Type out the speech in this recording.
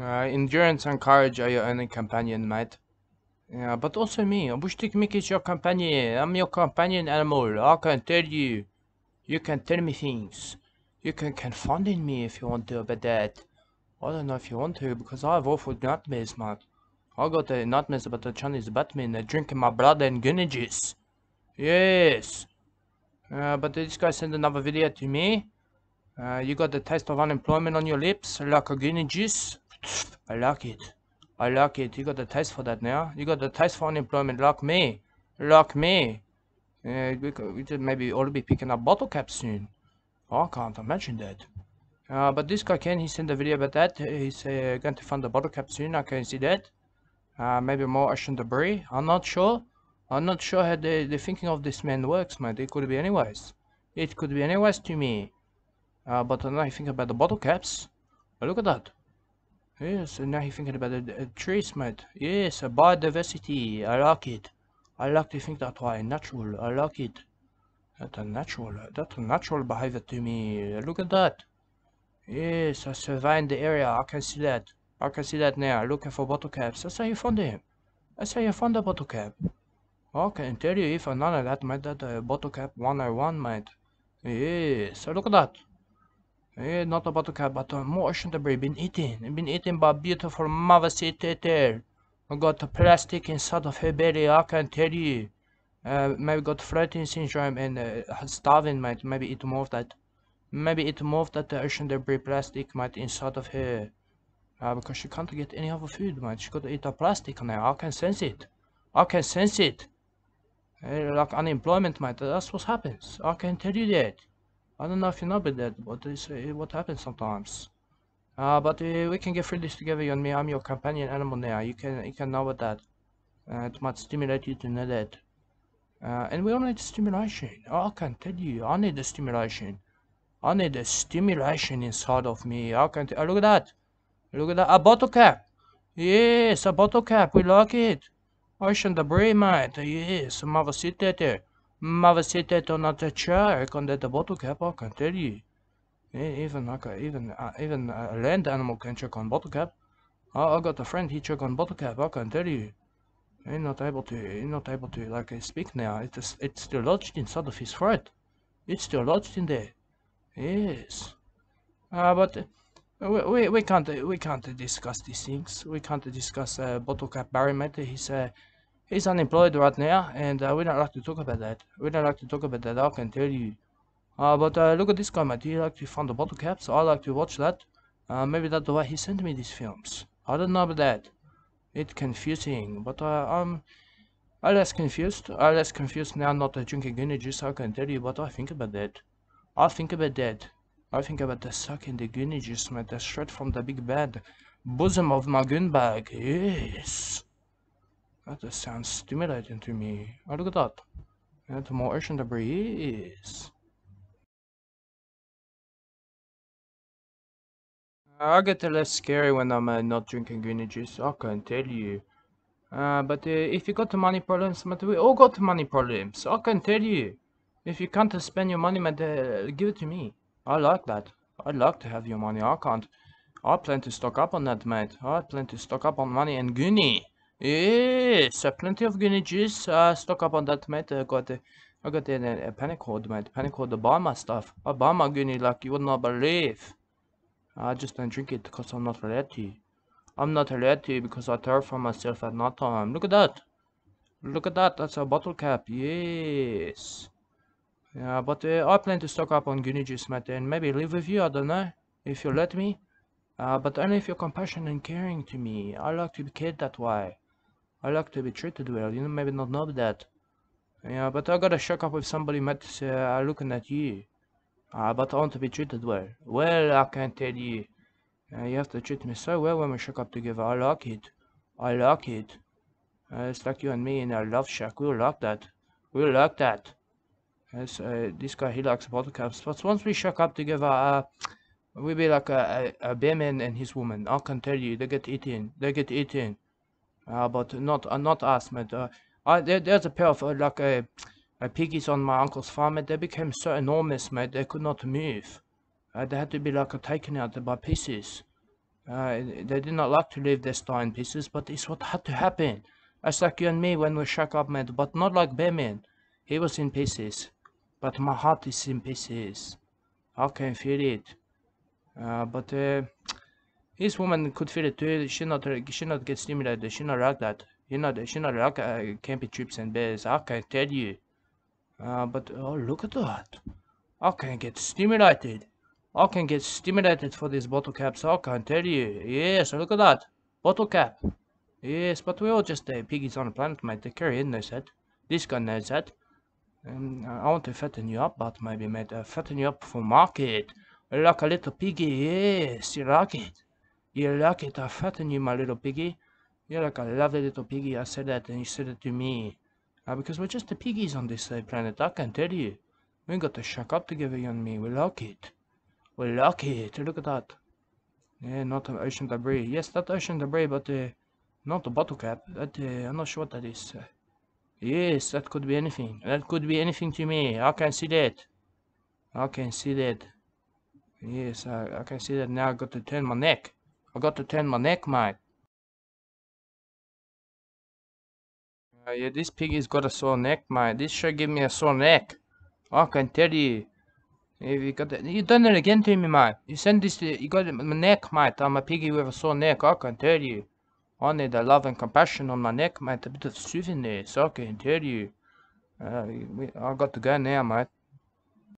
Endurance and courage are your only companion, mate. Yeah, but also me. Bushtick Mick is your companion. I'm your companion animal. I can tell you. You can tell me things. You can confound me if you want to, but that. I don't know if you want to, because I have awful nightmares, mate. I got the nightmares about the Chinese Batman drinking my blood and Gooni Juice. Yes. But this guy sent another video to me. You got the taste of unemployment on your lips, like a Gooni Juice. I like it. I like it. You got the taste for that now. You got the taste for unemployment, like me. Like me. We could maybe all be picking up bottle caps soon. I can't imagine that. But this guy can, he sent a video about that. He's going to find the bottle cap soon, I can see that. Maybe more ocean debris, I'm not sure. I'm not sure how the thinking of this man works, mate. It could be anyways. It could be anyways to me. But now he thinking about the bottle caps. Look at that. Yes, and now he thinking about the trees, mate. Yes, biodiversity, I like it. I like to think that way, natural, I like it. That's a natural behavior to me, look at that. Yes, I surveyed the area, I can see that. I can see that now, looking for bottle caps. That's how you found him. That's how you found the bottle cap. I can tell you if none of that, mate, that bottle cap 101, mate. Yes, look at that. Yeah, not a bottle cap, but more ocean debris been eaten by beautiful mother sea turtle. I got the plastic inside of her belly, I can tell you. Maybe got floating syndrome and starving, mate. Maybe eat more of that. Maybe eat more of that ocean debris plastic, mate, inside of her. Because she can't get any other food, mate. She got to eat the plastic now. I can sense it. I can sense it. Like unemployment, mate. That's what happens. I can tell you that. I don't know if you know about that, but it's what happens sometimes. But we can get through this together, you and me. I'm your companion animal now. You can know about that. It might stimulate you to know that. And we all need stimulation. I can tell you. I need the stimulation. I need the stimulation inside of me. I can tell. Look at that. Look at that. A bottle cap. Yes, a bottle cap. We like it. Ocean debris, mate. Yes, mother sea turtle. Mother sea turtle, not a shark on that bottle cap. I can tell you. Even like even a land animal can check on bottle cap. I got a friend. He check on bottle cap. I can tell you. He's not able to. He's not able to like speak now. It's still lodged inside of his throat. It's still lodged in there. Yes. But. We can't discuss these things. We can't discuss bottle cap barometer. He's unemployed right now, and we don't like to talk about that. We don't like to talk about that. I can tell you. But look at this guy, mate. He like to find the bottle caps. I like to watch that. Maybe that's the way he sent me these films. I don't know about that. It's confusing, but I'm less confused. I'm less confused now. Not drinking Gooni Juice. I can tell you what I think about that. I think about that. I think about the suck in the Gooni Juice, mate, that's straight from the big bad bosom of my gun bag. Yes! That sounds stimulating to me. Oh, look at that. And more ocean debris. Yes. I get less scary when I'm not drinking Gooni Juice, I can tell you. But if you got money problems, mate, we all got money problems, I can tell you. If you can't spend your money, mate, give it to me. I like that. I'd like to have your money. I can't. I plan to stock up on that, mate. I plan to stock up on money and Gooni. Yes, plenty of Gooni Juice. Stock up on that, mate. I got a panic hoard, mate. Panic hoard to buy my stuff. I buy my Gooni like you would not believe. I just don't drink it because I'm not allowed to. I'm not allowed to because I terrify myself at night time. Look at that. Look at that. That's a bottle cap. Yes. Yeah, but I plan to stock up on Gooni Juice, mate, and maybe live with you, I don't know, if you let me. But only if you're compassionate and caring to me. I like to be cared that way. I like to be treated well, you know, maybe not know that. Yeah, but I gotta shock up with somebody, mate, looking at you. But I want to be treated well. Well, I can tell you. You have to treat me so well when we shock up together. I like it. I like it. It's like you and me in a love shack. We like that. We like that. Yes, this guy, he likes bottle caps, but once we shack up together, we be like a bearman and his woman. I can tell you, they get eaten. They get eaten. But not us, mate. There's a pair of piggies on my uncle's farm, mate. They became so enormous, mate. They could not move. They had to be like taken out by pieces. They did not like to leave their star in pieces, but it's what had to happen. As like you and me when we shack up, man, but not like Batman. He was in pieces, but my heart is in pieces. I can feel it. But his woman could feel it too. She not get stimulated. She not like that. You know, she not like camping trips and bears. I can tell you. But oh, look at that. I can get stimulated. I can get stimulated for these bottle caps, I can tell you. Yes, look at that. Bottle cap. Yes, but we're all just piggies on the planet, mate. The carrier knows that. This guy knows that. I want to fatten you up, but maybe, mate. Fatten you up for market. Like a little piggy. Yes, you like it. You like it. I fatten you, my little piggy. You're like a lovely little piggy. I said that, and you said it to me. Because we're just the piggies on this planet, I can tell you. We got to shack up together, you and me. We like it. We like it. Look at that. Yeah, not an ocean debris. Yes, that ocean debris, but not a bottle cap. That I'm not sure what that is. Yes, that could be anything. That could be anything to me. I can see that. I can see that. Yes, I can see that now. I got to turn my neck. I got to turn my neck, mate. Yeah, this piggy's got a sore neck, mate. This should give me a sore neck. I can tell you. If you got that, you done it again to me, mate. You send this to, you got my neck, mate. I'm a piggy with a sore neck, I can tell you. I need the love and compassion on my neck, mate. A bit of soothingness, I can tell you. I got to go now, mate.